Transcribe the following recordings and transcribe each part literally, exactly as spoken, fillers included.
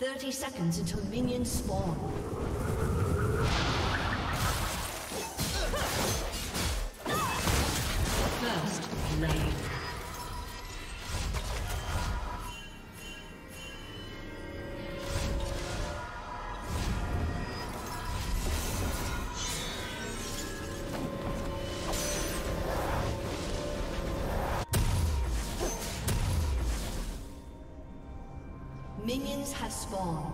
Thirty seconds until minions spawn. Minions have spawned.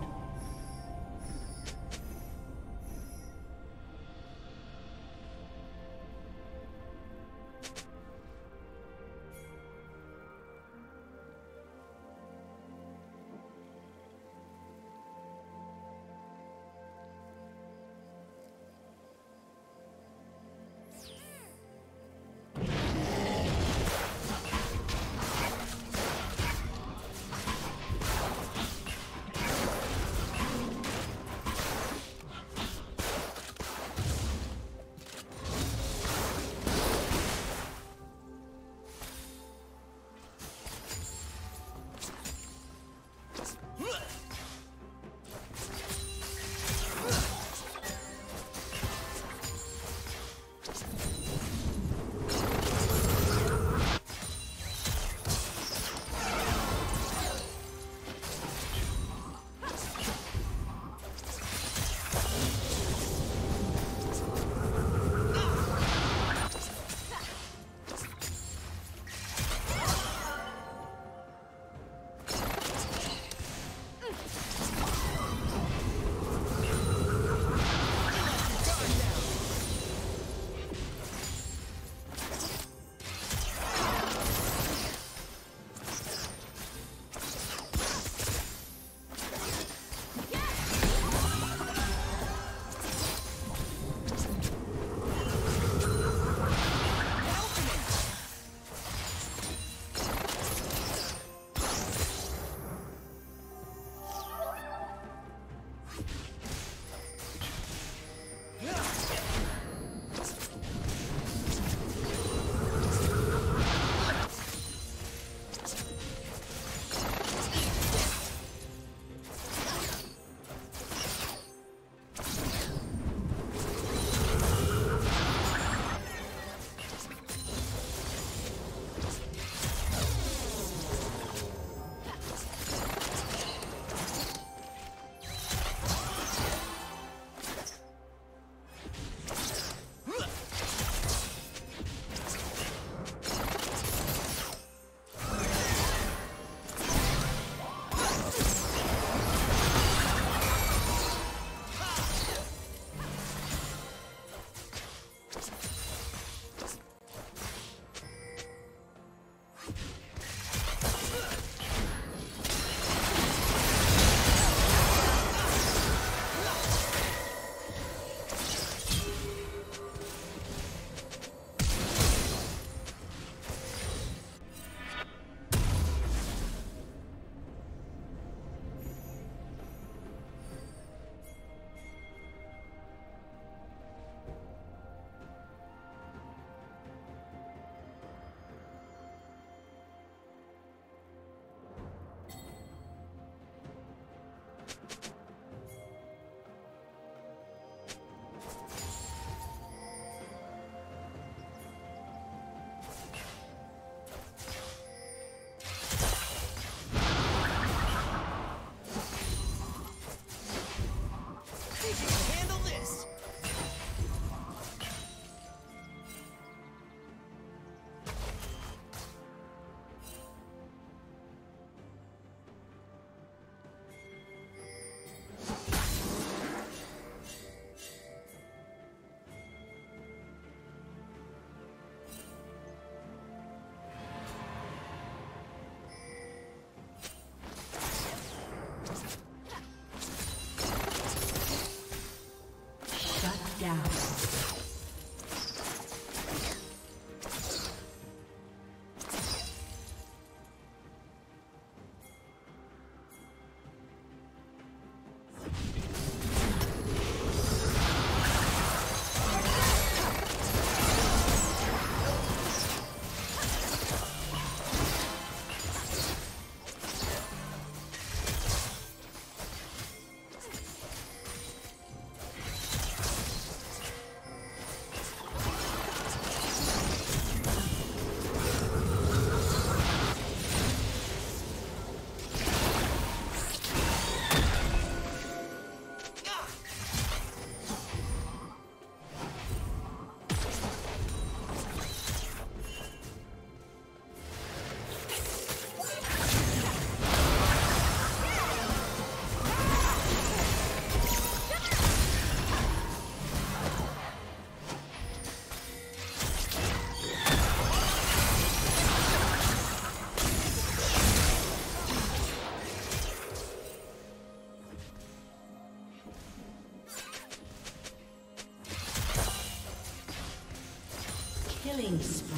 Killing spree.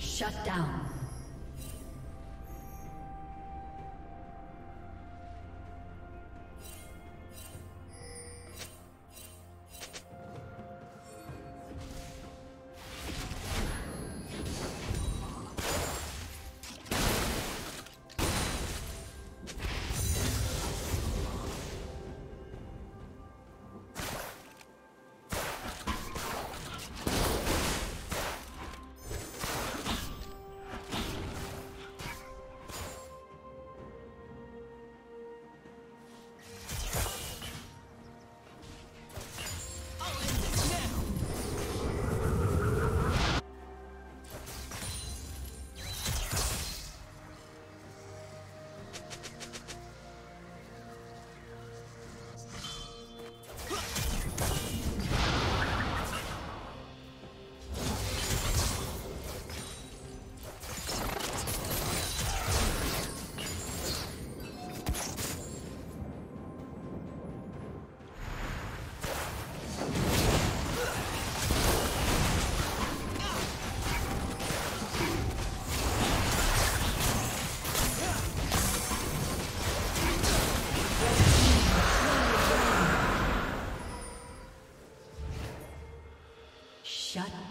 Shut down.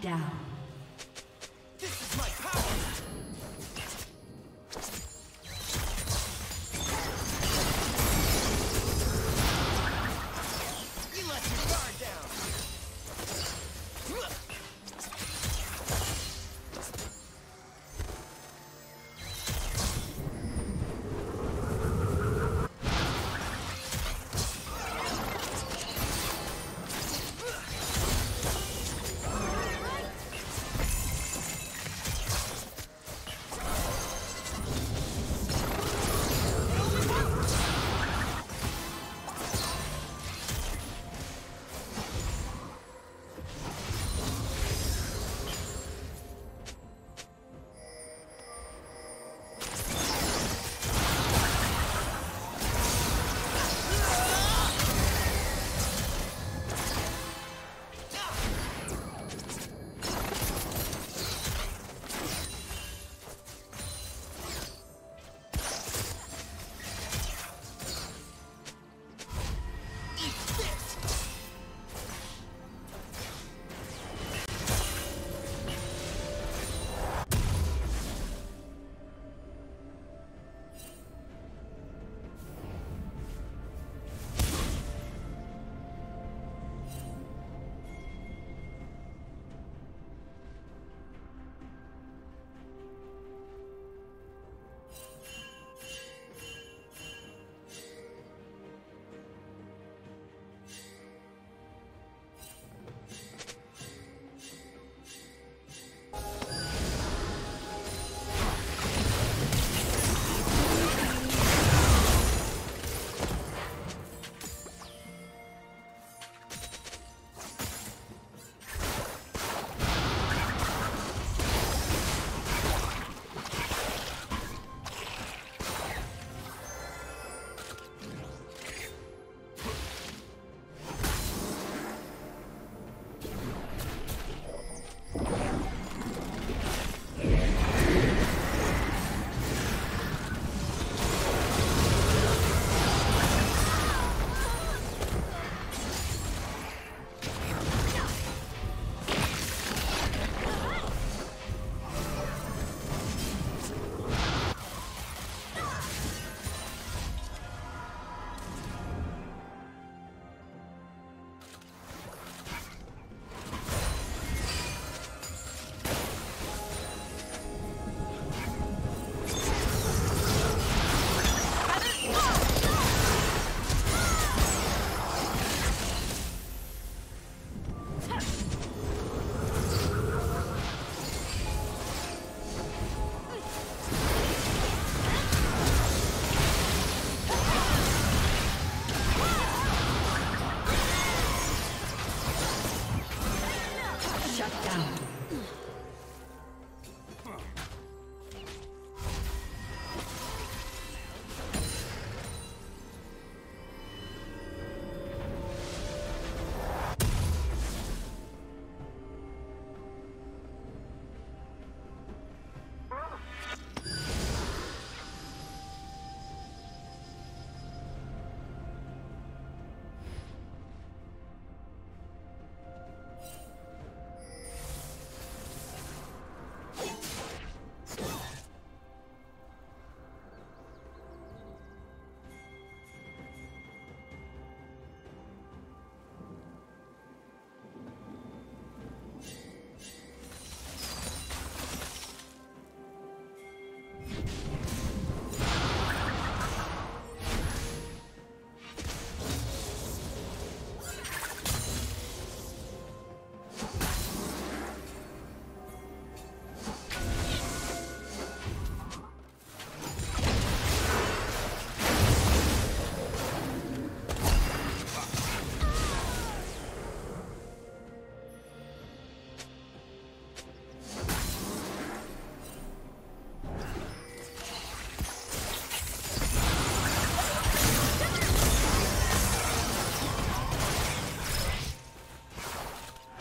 Down.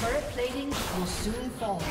Turret plating will soon fall.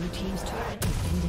Blue team's turret has been